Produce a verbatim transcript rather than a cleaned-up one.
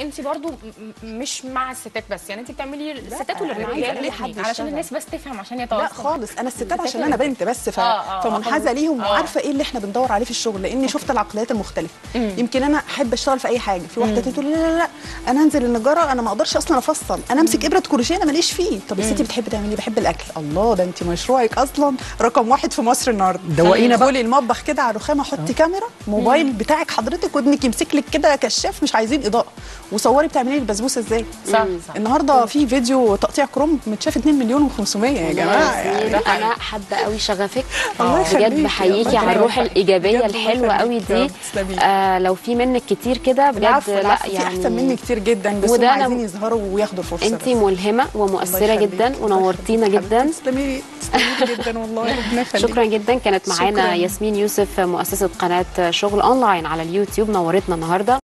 انت برضو مش مع الستات بس، يعني انت بتعملي الستات والرجاله علشان الناس بس تفهم عشان يتواصلوا؟ لا خالص، انا الستات عشان انا بنت بس ف... آه آه فمنحازه ليهم آه. وعارفه ايه اللي احنا بندور عليه في الشغل، لاني شفت العقليات المختلفه. مم. يمكن انا احب اشتغل في اي حاجه، في واحده تقول لا لا لا انا هنزل النجاره، انا ما اقدرش اصلا افصل، انا امسك ابره كروشيه انا ماليش فيه. طب يا ستي بتحبي تعملي؟ بحب الاكل. الله، ده انت مشروعك اصلا رقم واحد في مصر النهارده. دوقينا بقى، قولي المطبخ كده على رخامه، حطي كاميرا موبايل بتاعك حضرتك وابنك يمسك لك كده كشاف، مش عايزين اضاءه، وصوري بتعملي لي البسبوسه ازاي. صح صح. النهارده في فيديو تقطيع كروم متشاف اتنين مليون وخمسمية يا جماعه. يعني انا حابه قوي شغفك بجد، بحييكي على الروح الايجابيه الحلوه قوي دي. آه لو في منك كتير كده بجد. العفو، لا العفو، يعني احسن مني كتير جدا، بس هم عايزين يظهروا وياخدوا الفرصه. انت ملهمه ومؤثره جدا ونورتينا جدا. تسلمي تسلمي جدا والله، ربنا يخليكي. شكرا جدا، كانت معانا ياسمين يوسف مؤسسه قناه شغل اونلاين على اليوتيوب، نورتنا النهارده.